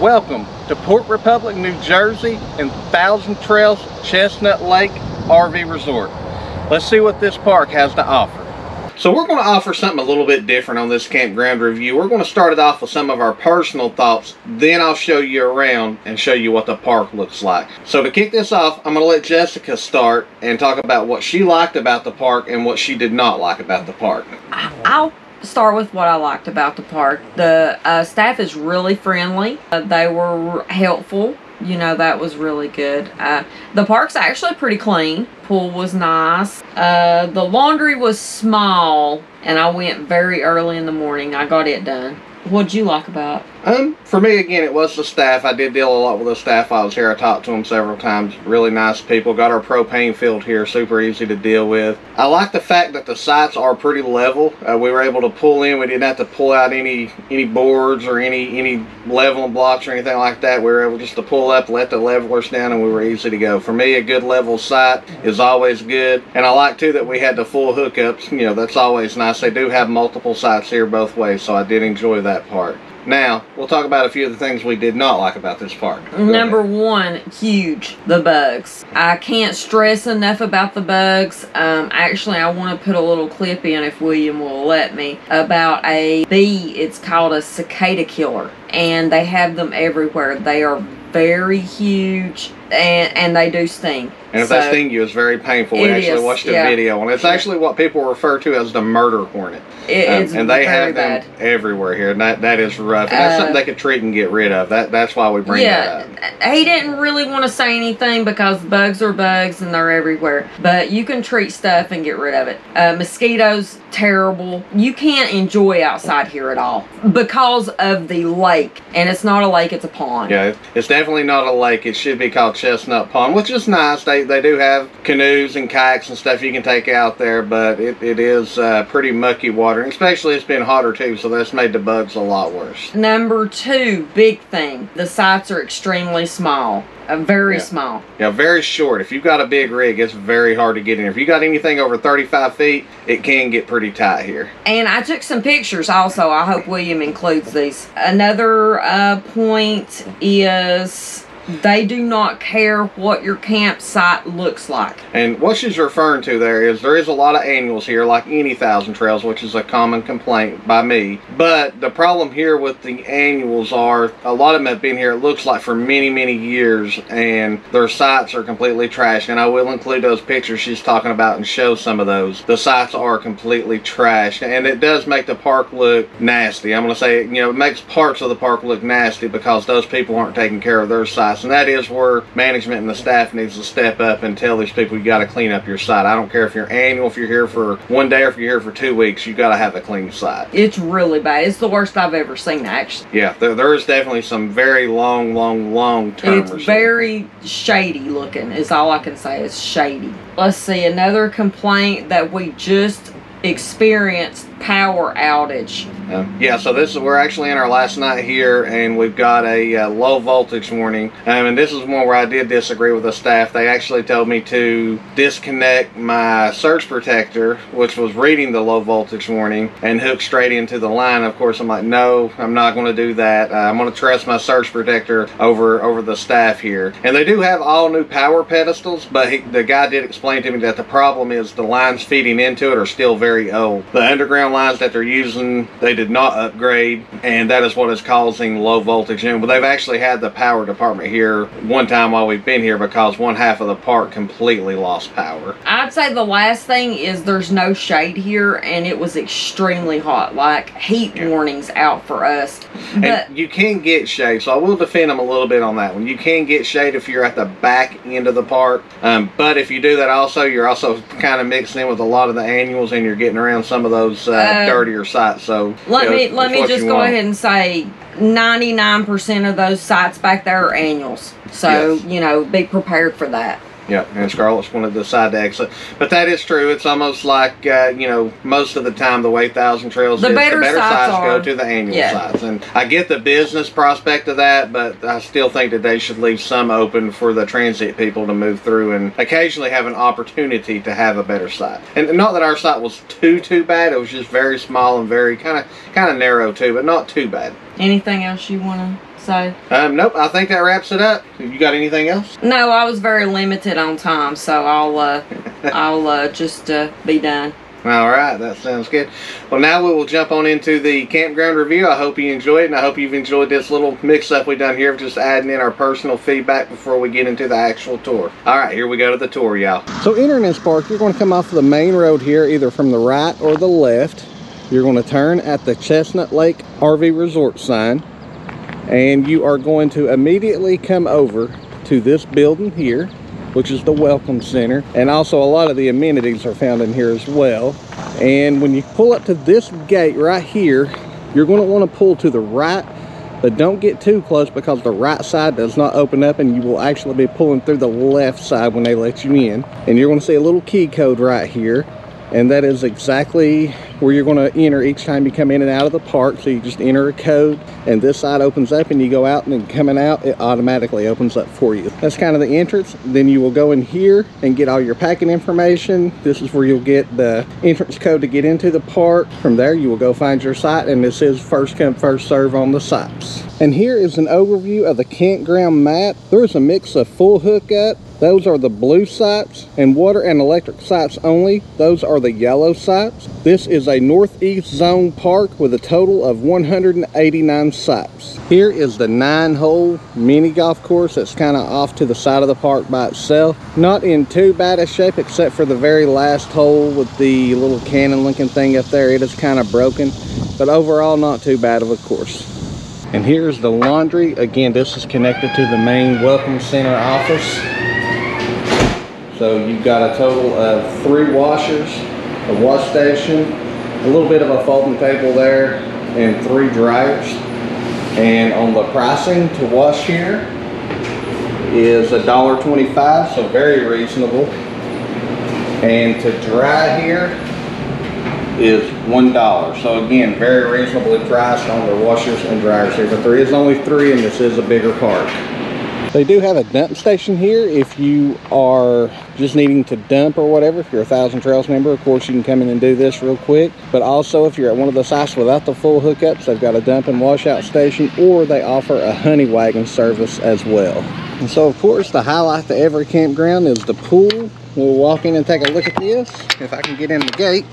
Welcome to Port Republic, New Jersey and Thousand Trails Chestnut Lake RV Resort. Let's see what this park has to offer. So we're going to offer something a little bit different on this campground review. We're going to start it off with some of our personal thoughts, then I'll show you around and show you what the park looks like. So to kick this off, I'm going to let Jessica start and talk about what she liked about the park and what she did not like about the park. I'll start with what I liked about the park. The staff is really friendly. They were helpful. You know, that was really good. The park's actually pretty clean. Pool was nice. The laundry was small, and I went very early in the morning. I got it done. What'd you like about it? For me, again, it was the staff. I did deal a lot with the staff while I was here. I talked to them several times. Really nice people. Got our propane filled here. Super easy to deal with. I like the fact that the sites are pretty level. We were able to pull in. We didn't have to pull out any boards or any leveling blocks or anything like that. We were able just to pull up, let the levelers down, and we were easy to go. For me, a good level site is always good. And I like, too, that we had the full hookups. You know, that's always nice. They do have multiple sites here both ways, so I did enjoy that part. Now, we'll talk about a few of the things we did not like about this park. Number one, huge, the bugs. I can't stress enough about the bugs. Actually, I want to put a little clip in, if William will let me, about a bee. It's called a cicada killer, and they have them everywhere. They are very huge, and they do sting. And if they sting you, it's very painful. We actually watched a video, and it's actually what people refer to as the murder hornet. It's and they have them everywhere here, and that is rough. And that's something they could treat and get rid of. That's why we bring that up. He didn't really want to say anything because bugs are bugs and they're everywhere. But you can treat stuff and get rid of it. Mosquitoes, terrible. You can't enjoy outside here at all because of the lake. And it's not a lake, it's a pond. Yeah, it's definitely not a lake. It should be called Chestnut Pond, which is nice. They do have canoes and kayaks and stuff you can take out there, but it is pretty mucky water, and especially it's been hotter too, so that's made the bugs a lot worse. Number two big thing, the sites are extremely small. Very small. Yeah, very short. If you've got a big rig, it's very hard to get in. If you got anything over 35 feet, it can get pretty tight here. And I took some pictures also. I hope William includes these. Another point is they do not care what your campsite looks like. And what she's referring to there is a lot of annuals here, like any Thousand Trails, which is a common complaint by me. But the problem here with the annuals are a lot of them have been here, it looks like, for many, many years, and their sites are completely trashed. And I will include those pictures she's talking about and show some of those. The sites are completely trashed, and it does make the park look nasty. I'm going to say, you know, it makes parts of the park look nasty because those people aren't taking care of their sites. And that is where management and the staff needs to step up and tell these people, you got to clean up your site. I don't care if you're annual, if you're here for one day, or if you're here for 2 weeks, you got to have a clean site. It's really bad. It's the worst I've ever seen, actually. Yeah, there is definitely some very long term. It's very shady looking is all I can say. It's shady. Let's see, another complaint that we just experienced, power outage. Yeah, so we're actually in our last night here, and we've got a low voltage warning, and this is one where I did disagree with the staff. They actually told me to disconnect my surge protector, which was reading the low voltage warning, and hook straight into the line. Of course, I'm like, no, I'm not going to do that. I'm going to trust my surge protector over the staff here. And they do have all new power pedestals, but the guy did explain to me that the problem is the lines feeding into it are still very old. The underground lines that they're using, they did not upgrade, and that is what is causing low voltage. But they've actually had the power department here one time while we've been here because one half of the park completely lost power. I'd say the last thing is there's no shade here, and it was extremely hot, like heat warnings out for us. And you can get shade, so I will defend them a little bit on that one. You can get shade if you're at the back end of the park, but if you do that also, you're also kind of mixing in with a lot of the annuals, and you're getting around some of those dirtier sites. So let me just go ahead and say 99% of those sites back there are annuals, so you know, be prepared for that. Yeah, and Scarlett's wanted to decide to exit. But that is true. It's almost like, you know, most of the time the way Thousand Trails is, the better sites go to the annual sites. And I get the business prospect of that, but I still think that they should leave some open for the transient people to move through and occasionally have an opportunity to have a better site. And not that our site was too bad. It was just very small and very kind of narrow too, but not too bad. Anything else you want to... So nope, I think that wraps it up. You got anything else? No, I was very limited on time, so I'll just be done. All right, that sounds good. Well, now we will jump on into the campground review. I hope you enjoy it, and I hope you've enjoyed this little mix-up we've done here of just adding in our personal feedback before we get into the actual tour. All right, here we go to the tour, y'all. So entering this park, you're going to come off of the main road here, either from the right or the left. You're going to turn at the Chestnut Lake RV Resort sign, and you are going to immediately come over to this building here, which is the Welcome Center. And also a lot of the amenities are found in here as well. And when you pull up to this gate right here, you're going to want to pull to the right, but don't get too close because the right side does not open up and you will actually be pulling through the left side when they let you in. And you're going to see a little key code right here. And that is exactly where you're going to enter each time you come in and out of the park. So you just enter a code, and this side opens up, and you go out, and then coming out, it automatically opens up for you. That's kind of the entrance. Then you will go in here and get all your packing information. This is where you'll get the entrance code to get into the park. From there, you will go find your site, and this is first come, first serve on the sites. And here is an overview of the campground map. There is a mix of full hookup. Those are the blue sites, and water and electric sites only. Those are the yellow sites. This is a northeast zone park with a total of 189 sites. Here is the 9-hole mini golf course that's kind of off to the side of the park by itself. Not in too bad a shape except for the very last hole with the little cannon linking thing up there. It is kind of broken, but overall not too bad of a course. And here's the laundry. Again, this is connected to the main Welcome Center office. So you've got a total of 3 washers, a wash station, a little bit of a folding table there, and 3 dryers. And on the pricing to wash here is $1.25, so very reasonable. And to dry here is $1. So again, very reasonably priced on the washers and dryers here. But there is only 3, and this is a bigger park. They do have a dump station here if you are just needing to dump or whatever. If you're a Thousand Trails member, of course, you can come in and do this real quick. But also, if you're at one of the sites without the full hookups, they've got a dump and washout station, or they offer a honey wagon service as well. And so, of course, the highlight to every campground is the pool. We'll walk in and take a look at this. If I can get in the gate.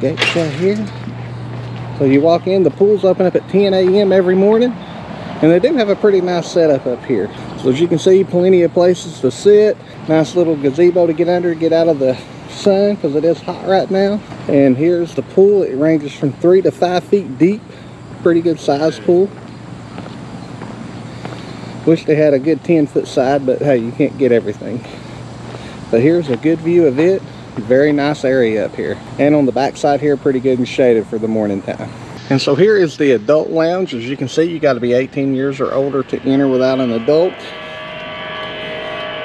Gate's right here. So you walk in, the pool's open up at 10 a.m. every morning. And they do have a pretty nice setup up here. So as you can see, plenty of places to sit. Nice little gazebo to get under, get out of the sun, because it is hot right now. And here's the pool. It ranges from 3 to 5 feet deep. Pretty good size pool. Wish they had a good 10-foot side, but hey, you can't get everything. But here's a good view of it. Very nice area up here. And on the back side here, pretty good and shaded for the morning time. And so here is the adult lounge. As you can see, you got to be 18 years or older to enter without an adult.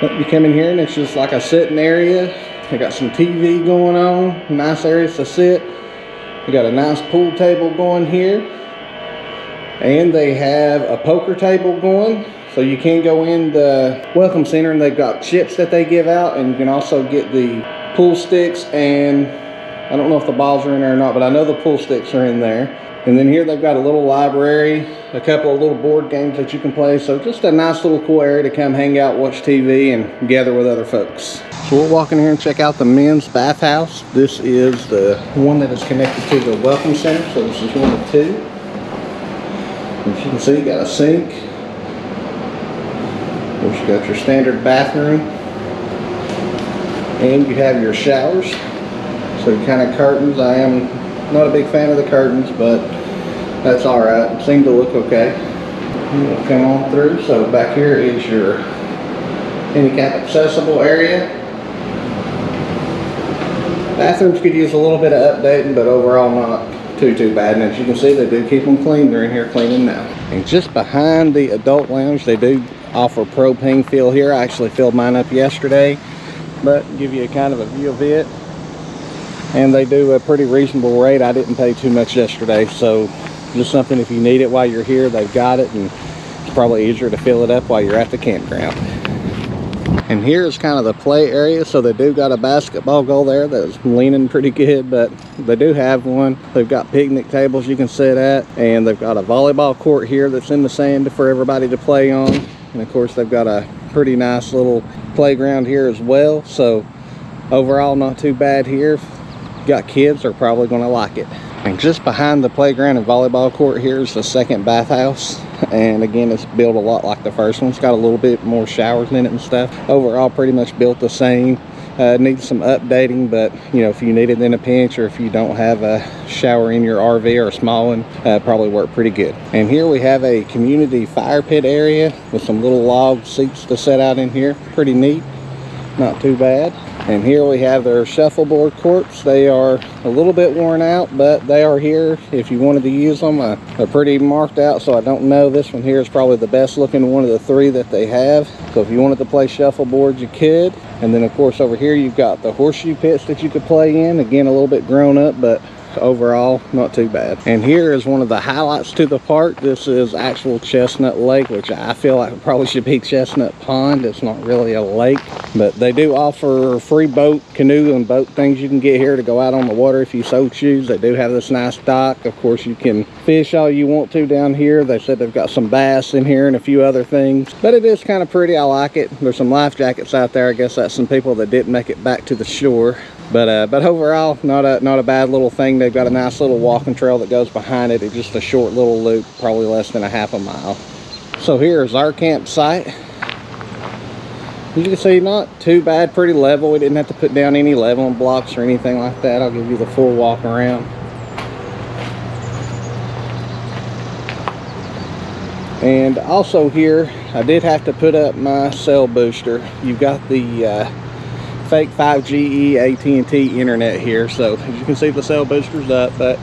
But you come in here and it's just like a sitting area. They got some TV going on, nice areas to sit. We got a nice pool table going here. And they have a poker table going. So you can go in the Welcome Center and they've got chips that they give out, and you can also get the pool sticks, and I don't know if the balls are in there or not, but I know the pool sticks are in there. And then here they've got a little library, a couple of little board games that you can play. So just a nice little cool area to come hang out, watch TV, and gather with other folks. So we'll walk in here and check out the men's bathhouse. This is the one that is connected to the Welcome Center. So this is 1 and 2. And as you can see, you got a sink. Of course, you got your standard bathroom. And you have your showers. So kind of curtains, I am not a big fan of the curtains, but that's all right. It seemed to look okay. We'll come on through. So back here is your handicap accessible area. Bathrooms could use a little bit of updating, but overall not too bad. And as you can see, they do keep them clean. They're in here cleaning now. And just behind the adult lounge, they do offer propane fill here. I actually filled mine up yesterday, but give you a kind of a view of it. And they do a pretty reasonable rate. I didn't pay too much yesterday, so just something if you need it while you're here, they've got it, and it's probably easier to fill it up while you're at the campground. And here is kind of the play area, so they do got a basketball goal there that's leaning pretty good, but they do have one. They've got picnic tables you can sit at, and they've got a volleyball court here that's in the sand for everybody to play on. And of course, they've got a pretty nice little playground here as well. So overall, not too bad here. If you've got kids, they're probably going to like it. And just behind the playground and volleyball court here is the second bathhouse. And again, it's built a lot like the first one. It's got a little bit more showers in it and stuff. Overall, pretty much built the same. Needs some updating, but you know, if you need it in a pinch, or if you don't have a shower in your RV or a small one, probably work pretty good. And here we have a community fire pit area with some little log seats to set out in here. Pretty neat, not too bad. And here we have their shuffleboard courts. They are a little bit worn out, but they are here if you wanted to use them. They're pretty marked out, so I don't know. This one here is probably the best looking one of the three that they have. So if you wanted to play shuffleboard, you could. And then of course over here, you've got the horseshoe pits that you could play in. Again, a little bit grown up, but overall not too bad. And here is one of the highlights to the park. This is actual Chestnut Lake, which I feel like it probably should be Chestnut Pond. It's not really a lake, but they do offer free boat, canoe, and boat things you can get here to go out on the water if you so choose. They do have this nice dock. Of course, you can fish all you want to down here. They said they've got some bass in here and a few other things, but it is kind of pretty. I like it. There's some life jackets out there. I guess that's some people that didn't make it back to the shore. But overall, not a bad little thing. They've got a nice little walking trail that goes behind it. It's just a short little loop, probably less than a half a mile. So here is our campsite. As you can see, not too bad, pretty level. We didn't have to put down any leveling blocks or anything like that. I'll give you the full walk around. And also here, I did have to put up my cell booster. You've got the fake 5GE AT&T internet here, so as you can see the cell booster's up, but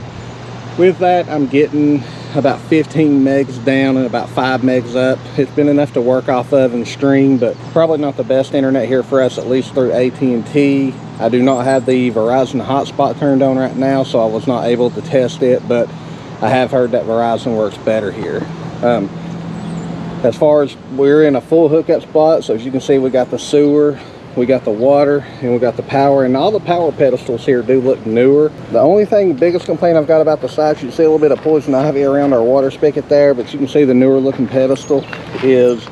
with that I'm getting about 15 megs down and about 5 megs up. It's been enough to work off of and stream, but probably not the best internet here for us, at least through AT&T. I do not have the Verizon hotspot turned on right now, so I was not able to test it, but I have heard that Verizon works better here. As far as, we're in a full hookup spot, so as you can see we got the sewer, we got the water, and we got the power, and all the power pedestals here do look newer. The only thing, biggest complaint I've got about the site, you see a little bit of poison ivy around our water spigot there, but you can see the newer looking pedestal is,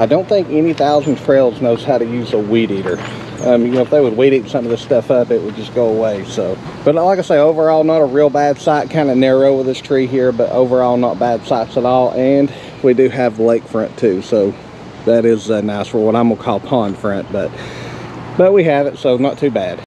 I don't think any Thousand Trails knows how to use a weed eater. You know, if they would weed eat some of this stuff up, it would just go away, so. But like I say, overall, not a real bad site, kind of narrow with this tree here, but overall, not bad sites at all, and we do have lakefront too, so. That is nice for what I'm gonna call pond front, but we have it, so not too bad.